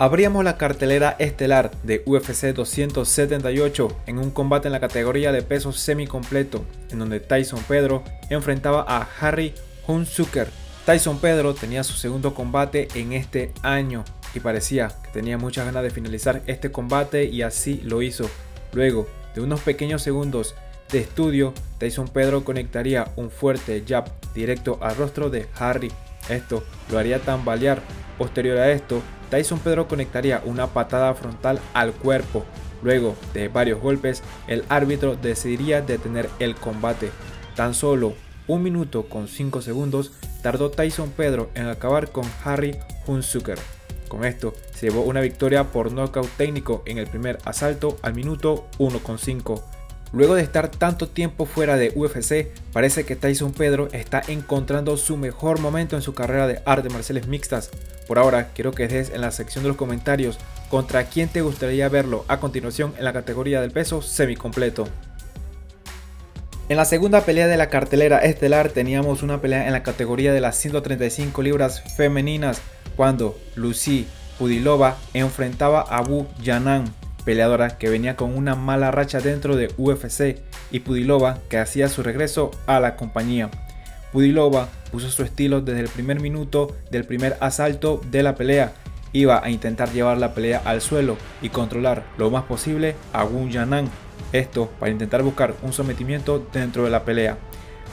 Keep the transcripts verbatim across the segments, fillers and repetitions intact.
Abríamos la cartelera estelar de U F C doscientos setenta y ocho en un combate en la categoría de peso semicompleto, en donde Tyson Pedro enfrentaba a Harry Hunsucker. Tyson Pedro tenía su segundo combate en este año y parecía que tenía muchas ganas de finalizar este combate, y así lo hizo. Luego de unos pequeños segundos de estudio, Tyson Pedro conectaría un fuerte jab directo al rostro de Harry. Esto lo haría tambalear. Posterior a esto, Tyson Pedro conectaría una patada frontal al cuerpo. Luego de varios golpes, el árbitro decidiría detener el combate. Tan solo un minuto con cinco segundos tardó Tyson Pedro en acabar con Harry Hunsucker. Con esto se llevó una victoria por nocaut técnico en el primer asalto al minuto uno con cinco. Luego de estar tanto tiempo fuera de U F C, parece que Tyson Pedro está encontrando su mejor momento en su carrera de artes marciales mixtas. Por ahora, quiero que dejes en la sección de los comentarios contra quién te gustaría verlo a continuación en la categoría del peso semicompleto. En la segunda pelea de la cartelera estelar teníamos una pelea en la categoría de las ciento treinta y cinco libras femeninas, cuando Lucie Pudilová enfrentaba a Bu Yanan, peleadora que venía con una mala racha dentro de U F C, y Pudilová que hacía su regreso a la compañía. Pudilová puso su estilo desde el primer minuto del primer asalto de la pelea. Iba a intentar llevar la pelea al suelo y controlar lo más posible a Wu Yanan, esto para intentar buscar un sometimiento dentro de la pelea.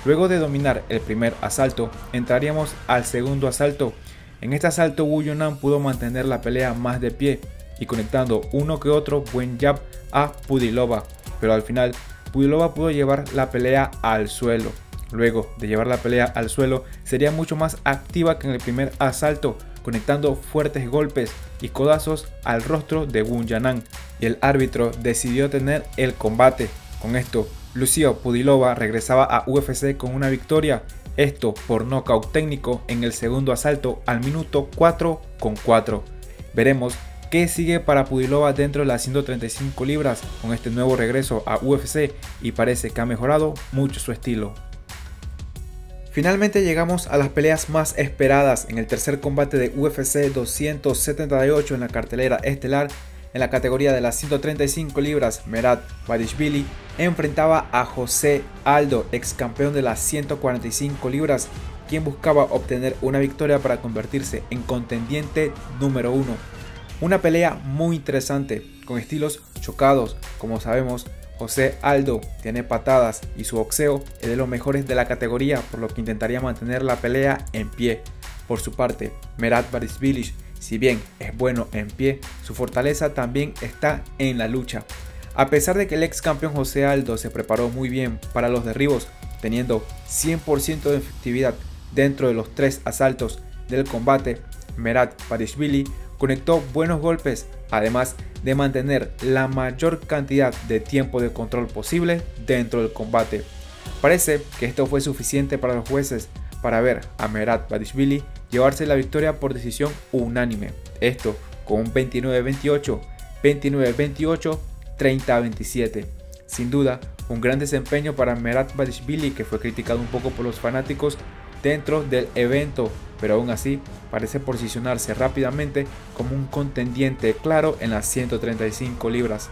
Luego de dominar el primer asalto, entraríamos al segundo asalto. En este asalto Wu Yanan pudo mantener la pelea más de pie y conectando uno que otro buen jab a Pudilová, pero al final Pudilová pudo llevar la pelea al suelo. Luego de llevar la pelea al suelo, sería mucho más activa que en el primer asalto, conectando fuertes golpes y codazos al rostro de Wu Yanan, y el árbitro decidió detener el combate. Con esto, Lucie Pudilová regresaba a U F C con una victoria, esto por nocaut técnico en el segundo asalto al minuto cuatro con cuatro. Veremos ¿qué sigue para Pudilová dentro de las ciento treinta y cinco libras con este nuevo regreso a U F C, y parece que ha mejorado mucho su estilo. Finalmente llegamos a las peleas más esperadas en el tercer combate de U F C doscientos setenta y ocho en la cartelera estelar. En la categoría de las ciento treinta y cinco libras, Merab Dvalishvili enfrentaba a José Aldo, ex campeón de las ciento cuarenta y cinco libras, quien buscaba obtener una victoria para convertirse en contendiente número uno. Una pelea muy interesante, con estilos chocados. Como sabemos, José Aldo tiene patadas y su boxeo es de los mejores de la categoría, por lo que intentaría mantener la pelea en pie. Por su parte, Merab Dvalishvili, si bien es bueno en pie, su fortaleza también está en la lucha. A pesar de que el ex campeón José Aldo se preparó muy bien para los derribos, teniendo cien por ciento de efectividad dentro de los tres asaltos del combate, Merab Dvalishvili conectó buenos golpes, además de mantener la mayor cantidad de tiempo de control posible dentro del combate. Parece que esto fue suficiente para los jueces para ver a Merab Dvalishvili llevarse la victoria por decisión unánime, esto con un veintinueve a veintiocho, veintinueve a veintiocho, treinta a veintisiete. Sin duda, un gran desempeño para Merab Dvalishvili, que fue criticado un poco por los fanáticos dentro del evento, pero aún así parece posicionarse rápidamente como un contendiente claro en las ciento treinta y cinco libras.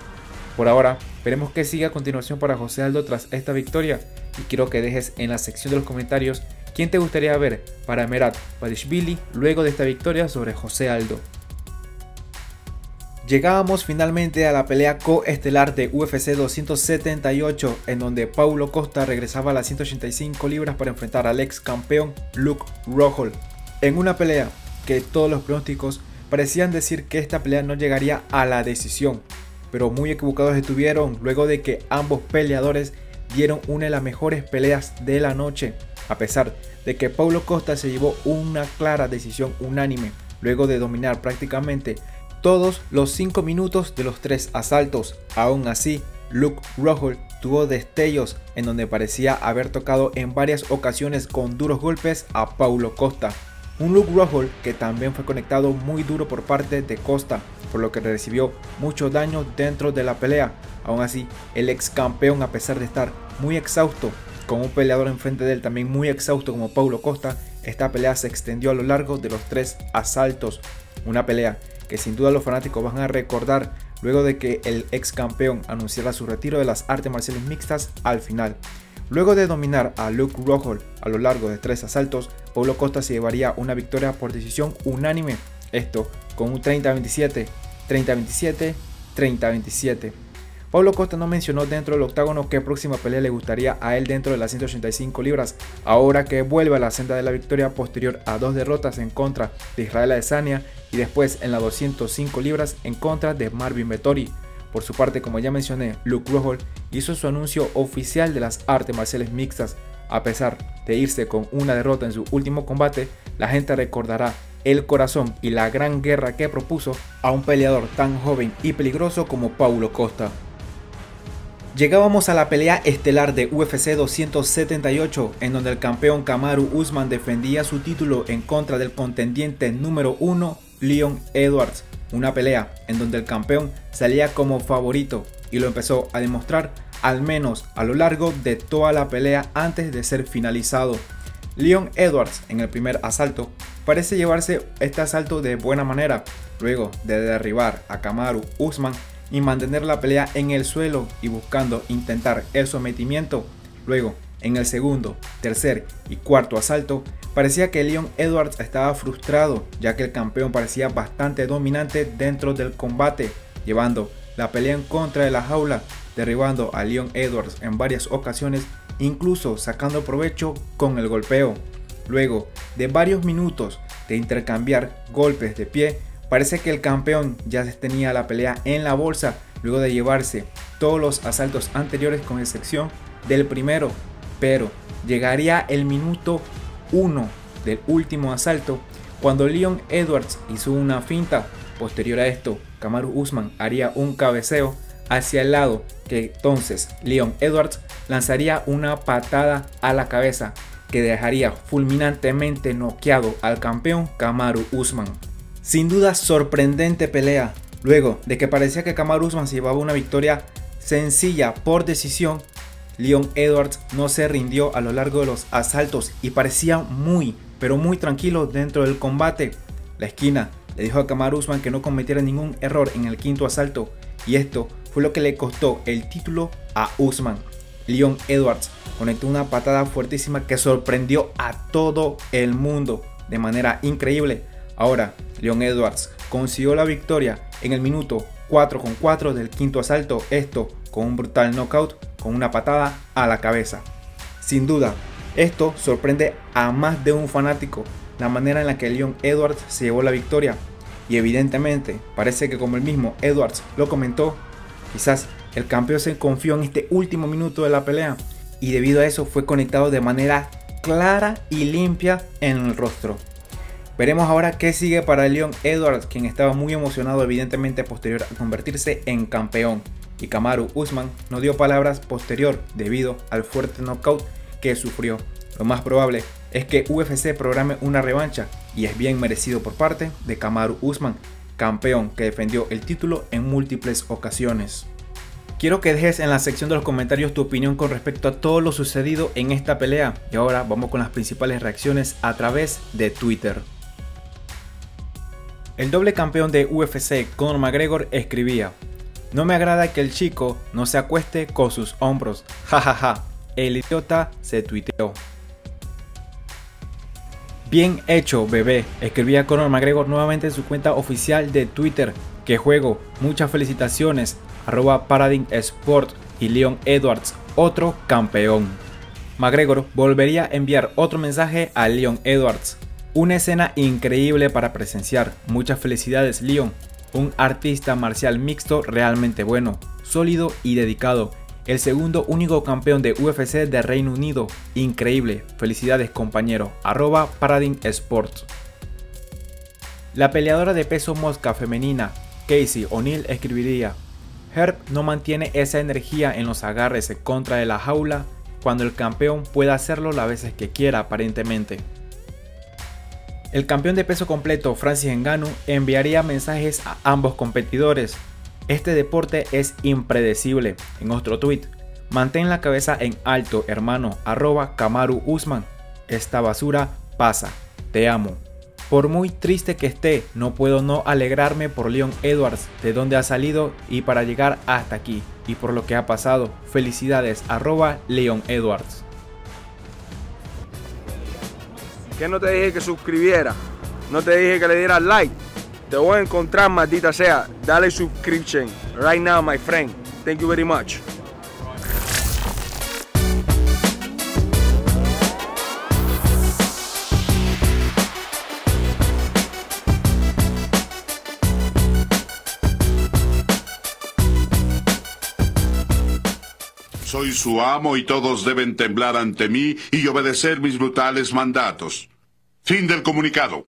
Por ahora, veremos qué sigue a continuación para José Aldo tras esta victoria, y quiero que dejes en la sección de los comentarios quién te gustaría ver para Merab Dvalishvili luego de esta victoria sobre José Aldo. Llegábamos finalmente a la pelea coestelar de U F C doscientos setenta y ocho, en donde Paulo Costa regresaba a las ciento ochenta y cinco libras para enfrentar al ex campeón Luke Rockhold. En una pelea que todos los pronósticos parecían decir que esta pelea no llegaría a la decisión, pero muy equivocados estuvieron luego de que ambos peleadores dieron una de las mejores peleas de la noche, a pesar de que Paulo Costa se llevó una clara decisión unánime luego de dominar prácticamente todos los cinco minutos de los tres asaltos. Aún así, Luke Rockhold tuvo destellos en donde parecía haber tocado en varias ocasiones con duros golpes a Paulo Costa. Un Luke Rockhold que también fue conectado muy duro por parte de Costa, por lo que recibió mucho daño dentro de la pelea. Aún así, el ex campeón, a pesar de estar muy exhausto, con un peleador enfrente de él también muy exhausto como Paulo Costa, esta pelea se extendió a lo largo de los tres asaltos. Una pelea que sin duda los fanáticos van a recordar luego de que el ex campeón anunciara su retiro de las artes marciales mixtas al final. Luego de dominar a Luke Rockhold a lo largo de tres asaltos, Paulo Costa se llevaría una victoria por decisión unánime, esto con un treinta a veintisiete, treinta a veintisiete, treinta a veintisiete. Paulo Costa no mencionó dentro del octágono qué próxima pelea le gustaría a él dentro de las ciento ochenta y cinco libras, ahora que vuelve a la senda de la victoria posterior a dos derrotas en contra de Israel Adesanya y después en las doscientas cinco libras en contra de Marvin Vettori. Por su parte, como ya mencioné, Luke Rockhold hizo su anuncio oficial de las artes marciales mixtas. A pesar de irse con una derrota en su último combate, la gente recordará el corazón y la gran guerra que propuso a un peleador tan joven y peligroso como Paulo Costa. Llegábamos a la pelea estelar de U F C doscientos setenta y ocho, en donde el campeón Kamaru Usman defendía su título en contra del contendiente número uno, Leon Edwards. Una pelea en donde el campeón salía como favorito y lo empezó a demostrar, al menos a lo largo de toda la pelea antes de ser finalizado. Leon Edwards, en el primer asalto, parece llevarse este asalto de buena manera, luego de derribar a Kamaru Usman y mantener la pelea en el suelo y buscando intentar el sometimiento. Luego, en el segundo, tercer y cuarto asalto, parecía que Leon Edwards estaba frustrado, ya que el campeón parecía bastante dominante dentro del combate, llevando la pelea en contra de la jaula, derribando a Leon Edwards en varias ocasiones, incluso sacando provecho con el golpeo. Luego de varios minutos de intercambiar golpes de pie, parece que el campeón ya tenía la pelea en la bolsa luego de llevarse todos los asaltos anteriores con excepción del primero, pero llegaría el minuto uno del último asalto cuando Leon Edwards hizo una finta. Posterior a esto, Kamaru Usman haría un cabeceo hacia el lado que entonces Leon Edwards lanzaría una patada a la cabeza que dejaría fulminantemente noqueado al campeón Kamaru Usman. Sin duda, sorprendente pelea, luego de que parecía que Kamaru Usman se llevaba una victoria sencilla por decisión, Leon Edwards no se rindió a lo largo de los asaltos y parecía muy, pero muy tranquilo dentro del combate. La esquina le dijo a Kamaru Usman que no cometiera ningún error en el quinto asalto y esto fue lo que le costó el título a Usman. Leon Edwards conectó una patada fuertísima que sorprendió a todo el mundo de manera increíble. Ahora, Leon Edwards consiguió la victoria en el minuto cuatro con cuatro del quinto asalto, esto con un brutal knockout con una patada a la cabeza. Sin duda, esto sorprende a más de un fanático, la manera en la que Leon Edwards se llevó la victoria. Y evidentemente, parece que como el mismo Edwards lo comentó, quizás el campeón se confió en este último minuto de la pelea y debido a eso fue conectado de manera clara y limpia en el rostro. Veremos ahora qué sigue para Leon Edwards, quien estaba muy emocionado evidentemente posterior a convertirse en campeón. Y Kamaru Usman no dio palabras posterior debido al fuerte knockout que sufrió. Lo más probable es que U F C programe una revancha y es bien merecido por parte de Kamaru Usman, campeón que defendió el título en múltiples ocasiones. Quiero que dejes en la sección de los comentarios tu opinión con respecto a todo lo sucedido en esta pelea. Y ahora vamos con las principales reacciones a través de Twitter. El doble campeón de U F C, Conor McGregor, escribía: "No me agrada que el chico no se acueste con sus hombros, jajaja, el idiota se tuiteó". "Bien hecho, bebé", escribía Conor McGregor nuevamente en su cuenta oficial de Twitter. "Qué juego, muchas felicitaciones, arroba Paradigm Sports y Leon Edwards, otro campeón". McGregor volvería a enviar otro mensaje a Leon Edwards: "Una escena increíble para presenciar. Muchas felicidades, Leon. Un artista marcial mixto realmente bueno, sólido y dedicado. El segundo único campeón de U F C de Reino Unido. Increíble. Felicidades, compañero. Arroba Paradigm Sports". La peleadora de peso mosca femenina, Casey O'Neill, escribiría: "Herb no mantiene esa energía en los agarres en contra de la jaula cuando el campeón puede hacerlo las veces que quiera aparentemente". El campeón de peso completo, Francis Ngannou, enviaría mensajes a ambos competidores: "Este deporte es impredecible". En otro tuit: "Mantén la cabeza en alto, hermano, arroba Kamaru Usman. Esta basura pasa. Te amo". Por muy triste que esté, no puedo no alegrarme por Leon Edwards, de donde ha salido y para llegar hasta aquí, y por lo que ha pasado. Felicidades, arroba Leon Edwards. ¿Qué no te dije que suscribiera? No te dije que le dieras like. Te voy a encontrar, maldita sea. Dale subscription right now, my friend. Thank you very much. Soy su amo y todos deben temblar ante mí y obedecer mis brutales mandatos. Fin del comunicado.